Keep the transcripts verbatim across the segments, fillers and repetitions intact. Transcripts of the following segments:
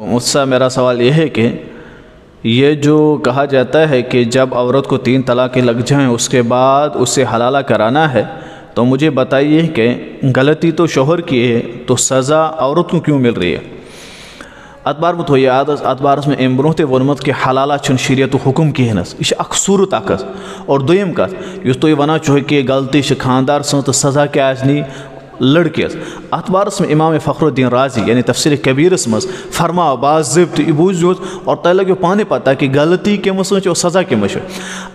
मुझसे मेरा सवाल यह है कि ये जो कहा जाता है कि जब औरत को तीन तलाक़ें लग जाएँ उसके बाद उसे हलाला कराना है, तो मुझे बताइए कि गलती तो शोहर की है तो सज़ा औरत को क्यों मिल रही है? अतबार मत हो अतबार अम ब्रो ते वोनमुत कि हलाला शरीयत हुकुम कहें यह अख सूरत अख और दोम कत यु तुम वन कि गलती खानदार सज तो सज़ा क्या नी लड़किस अतबारस में इमाम फ़खरुद्दीन राज़ी यानी तफसीर कबीरस मज फरमा बाज़िब्त यह बूझ और तह लगो पाने पता कि गलती कम और सज़ा कम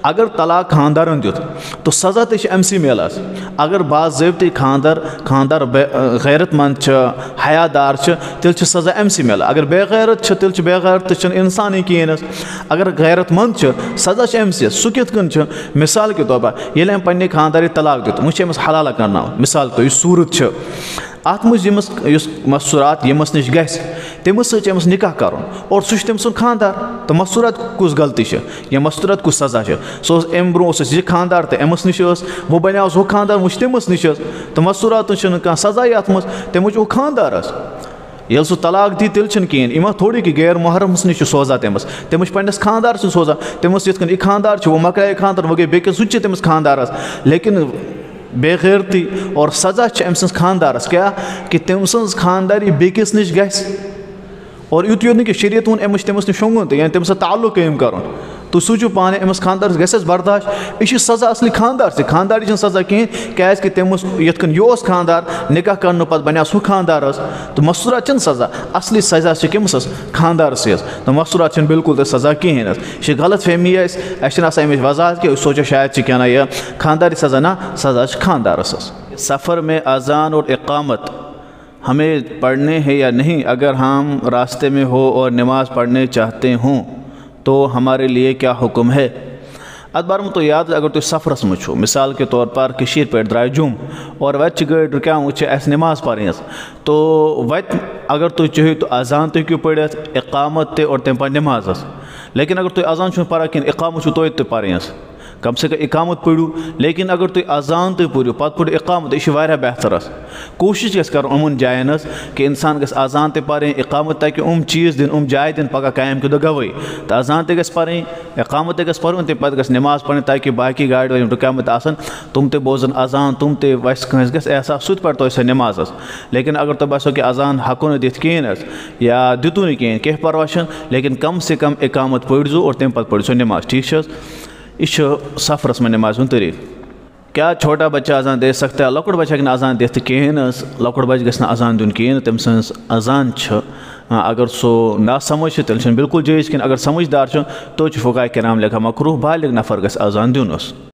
अगर तलाक खानदारन दुत तो सज़ा तमसी मिलान अगर बाज़िब्त खानदार खानदार गैरतमंद हयादार तेल सज़ा अमसी मिलान अगर बेगैरत तेल बेगैरत तो इंसान कहें अगर गैरतमंद सज़ा अमसी सह कथ मिसाल के तौर पर ये पे खानदार तलाक दुत वह हलाला करना मिसाल तो यह सूरत अत मसूरात यमस नश गमस निकाह कर और सह तम सु खानदार तो मसूरात कुछ गलती है या मसूरात कुछ सजा है सो अम ब्रो यह खानदार तो अमस नश वो बन वह खानदार वो तमस नश तो मसूरात कह सजा अत मो वह खानदार ये सह तलाक दी तेल कहें यह थोड़ी कि गैर महरमस नश सोजा तमस तम पस खानदार सोजा तमस ये यह खानदार वो मकरे खानदार वो गई बेकिस सह तमस खानदार लेकिन बेगैरती और सज़ा अम सानदारस क्या कि तम सानदारी बेकिस नश ग और युत योत नी शरीयत वो अम्स तमस नश शोंगुन यानी तम ताल्लुक कायम कर तुम सोचो पान अमस खानदारस गस बर्दाश्त यह सज़ा असली खानदार से खानदारी सज़ा कहें क्या तमस यथ यह खानदार निकाह कर पे बन सह खानदार तो मसूरात सज़ा असली सज़ा कमस खानदारस तो मसूरात बिल्कुल सज़ा कहें यह गलत फहमी अमेज वजाहत कि सोचा शायद क्या ना यह खानदारी सज़ा ना सज़ा खानदारस सफ़र में अजान और इकामत हमें पढ़ने हैं या नहीं? अगर हम रास्ते में हो और नमाज़ पढ़ने चाहते हों तो हमारे लिए क्या हुक्म है? अदबार में तो याद अगर तुम सफ़रस मच हो मिसाल के तौर पर कशीर पे द्राय जुम और वच गई रुका अस नमाज पढ़ तो वत अगर तुम चाहो तो अजान तो पढ़ इकामत ते और तम पे नमाज लेकिन अगर तुम अजान चुन पढ़ा कहीं इकामत तो पढ़ कम से कम इकामत पढ़ू लेकिन अगर तुम अजान तो पढ़ो पत पढ़ो इकामत यह बेहतर कोशिश गस कर उमन जायन कि इंसान गस अजान ते पढ़ इकामत ताकि उम चीज़ दिन उम जाय दिन पगह कायम के गवई तो अजान ते गस पढ़ इकामत ते गस पढ़ तम पे नमाज पढ़ ताकि बाकी गाड़ी वाले रुकामत आसन तुम ते बोजन अजान तुम ते वस कंस गस एहसास सू पढ़ तो नमाज लेकिन अगर तुम बसो कि अजान हको दित कहें या दितु नी कहें कह परवाह लेकिन कम से कम इकामत पढ़ो और तम पे पढ़ो नमाज ठीक है। यह सफ़रस में नमाज हूँ तरीक़ क्या छोटा बच्चा अजान दे सकता है? लकुट बच्चा ना अजान दिख कहें लकुट बच्चा गस ना अजान दिन कहें तम अजान अगर सो ना समझ तेल बिल्कुल जैज़ कहीं अगर समझदार तो फुकाए कराम लेखा मकरूह बालिग नफर गस अजान दिन।